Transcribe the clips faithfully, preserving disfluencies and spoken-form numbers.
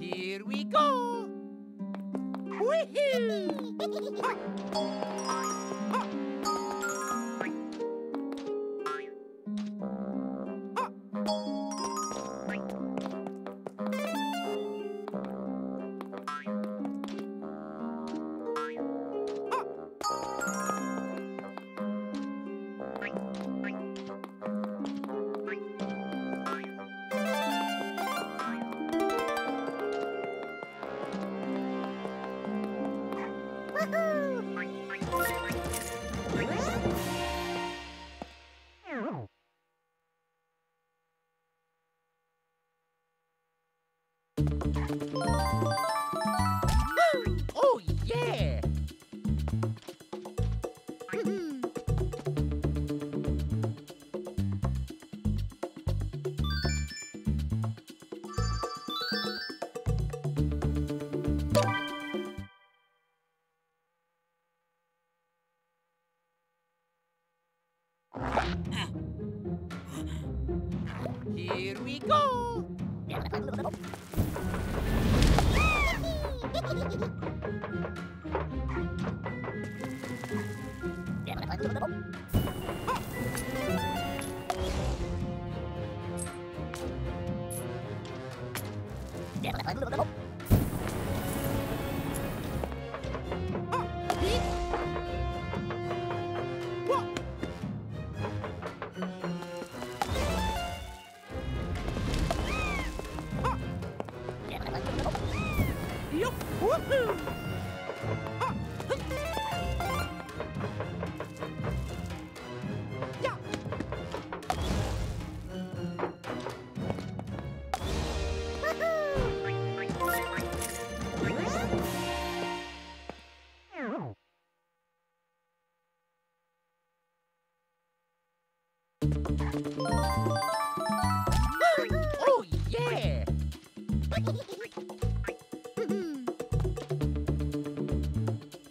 Here we go! Woohoo! Here we go! Oh, yeah! Here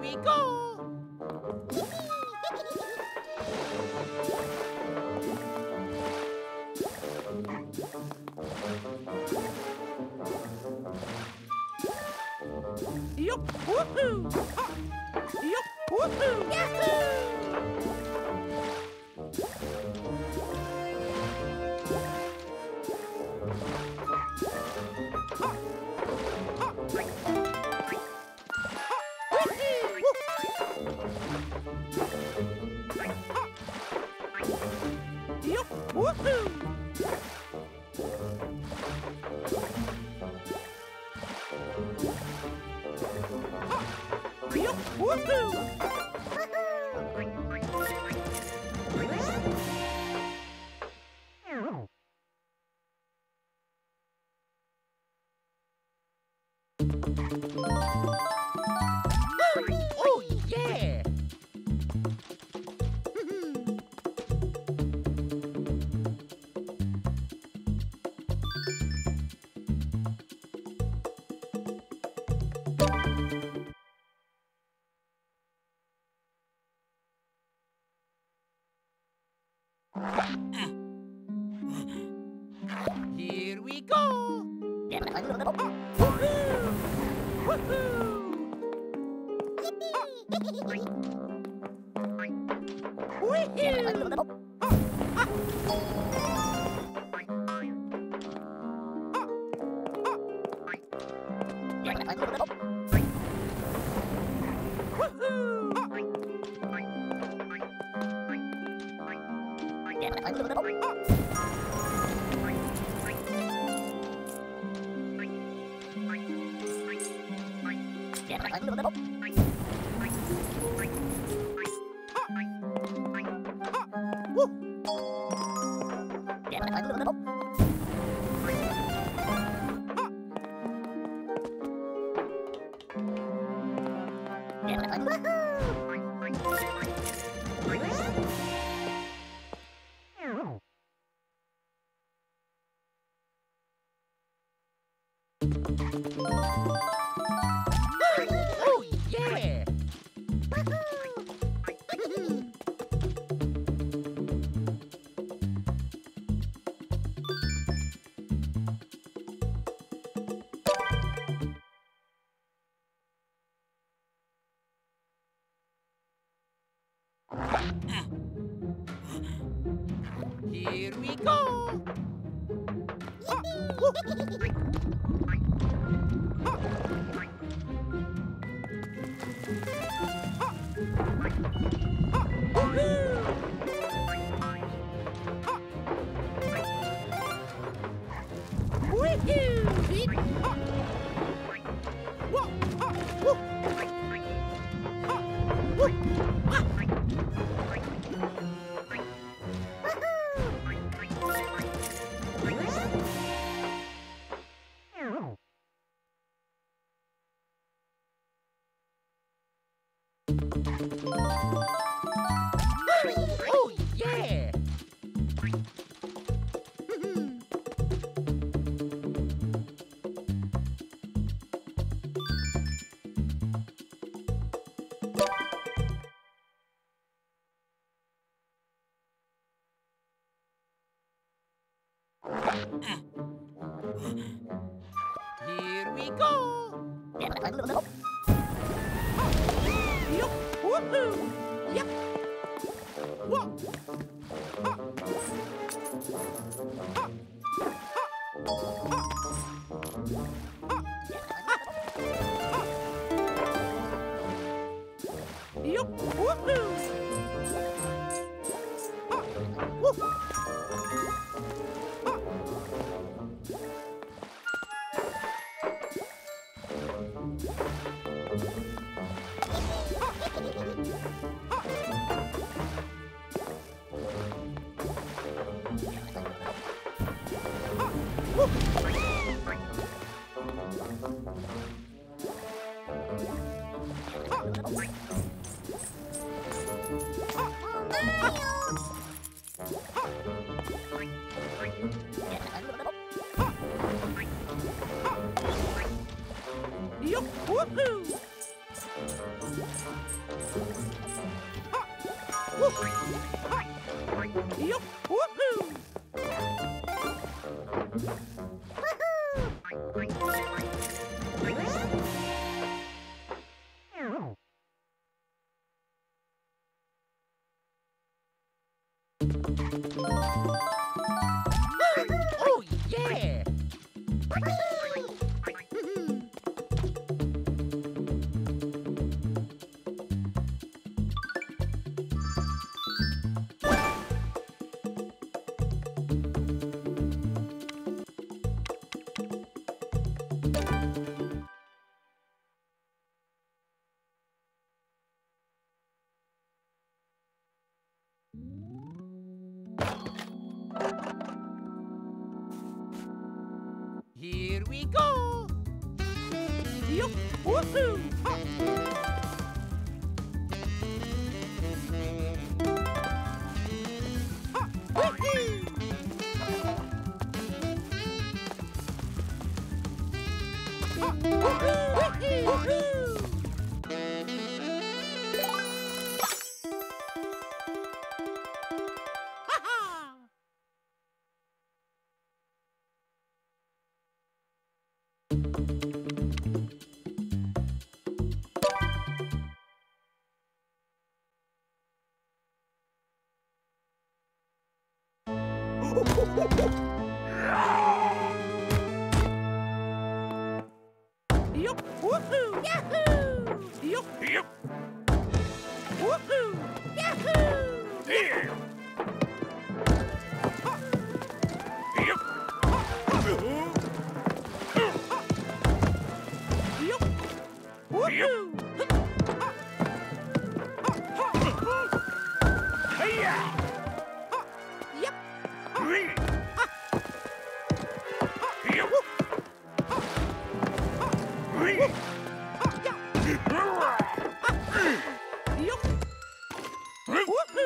we go! Yup! Woohoo! Ha! Yup! Woohoo! Yahoo! Here we go! Woohoo! Woohoo! Woohoo! Woohoo! Here we go! Here we go! Here we go! Yup! Woohoo! Ha! Yup! Woohoo! Yahoo! Yup! Yup! Woohoo! Yahoo! There! Whoop!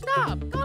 Stop!